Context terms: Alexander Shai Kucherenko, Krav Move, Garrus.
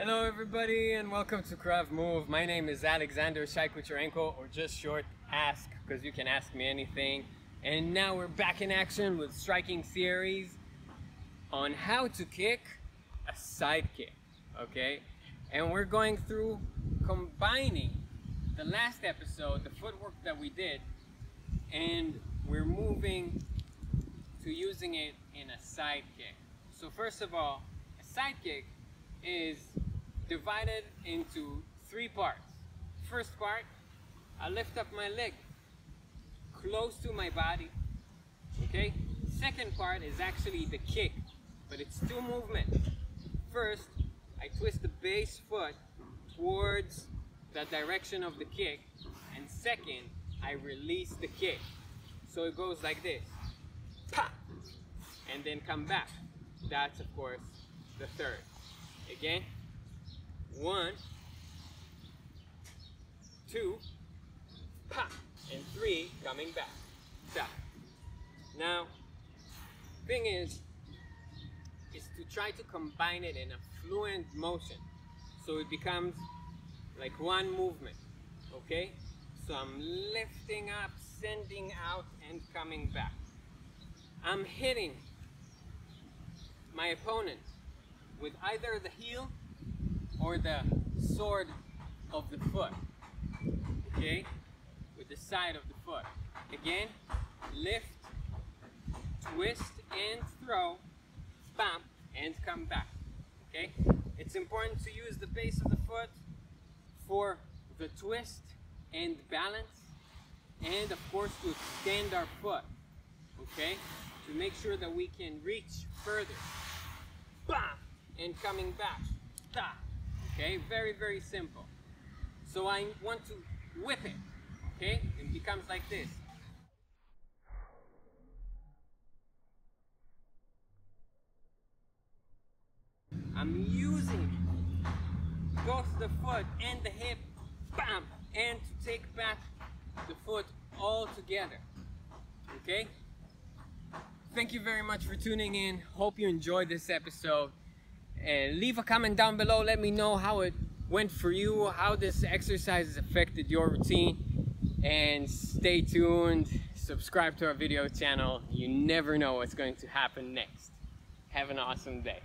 Hello everybody and welcome to Krav Move. My name is Alexander Shai Kucherenko, or just short Ask, because you can ask me anything. And now we're back in action with striking series on how to kick a side kick, okay? And we're going through combining the last episode, the footwork that we did, and we're moving to using it in a side kick. So first of all, a side kick is divided into three parts. First part, I lift up my leg close to my body, okay? Second part is actually the kick, but it's two movements. First, I twist the base foot towards the direction of the kick, and second, I release the kick. So it goes like this, pop, and then come back. That's, of course, the third. Again, 1, 2, pop, and 3, coming back, stop. Now, thing is to try to combine it in a fluent motion, so it becomes like one movement, okay? So I'm lifting up, sending out, and coming back. I'm hitting my opponent with either the heel or the sword of the foot, okay? With the side of the foot. Again, lift, twist, and throw, bump, and come back, okay? It's important to use the base of the foot for the twist and balance, and of course to extend our foot, okay? To make sure that we can reach further. Bump! And coming back, stop. Okay, very, very simple. So I want to whip it, okay? It becomes like this. I'm using both the foot and the hip, bam, and to take back the foot all together, okay? Thank you very much for tuning in. Hope you enjoyed this episode. And leave a comment down below, let me know how it went for you, how this exercise affected your routine, and stay tuned, subscribe to our video channel. You never know what's going to happen next. Have an awesome day.